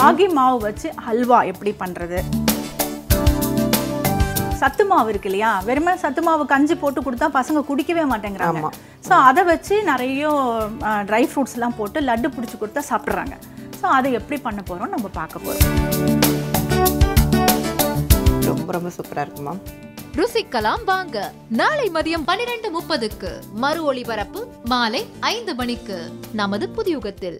ராகி மாவு வச்சு ஹல்வா எப்படி பண்றது? சத்து மாவு இருக்கு இல்லையா, வெறுமனே சத்து மாவு கஞ்சி போட்டு கொடுத்தா பசங்க குடிக்கவே மாட்டேங்கிறாங்க. ஸோ அதை வச்சு நிறைய ட்ரை ஃப்ரூட்ஸ்லாம் போட்டு லட்டு பிடிச்சி கொடுத்தா சாப்பிட்றாங்க. ஸோ அதை எப்படி பண்ண போகிறோம் நம்ம பார்க்க போகிறோம். ரொம்ப ரொம்ப சூப்பராக இருக்குமா? ருசிக்கலாம் வாங்க. நாளை மதியம் 12:30க்கு மறு ஒளிபரப்பு, மாலை 5 மணிக்கு நமது புதியுகத்தில்.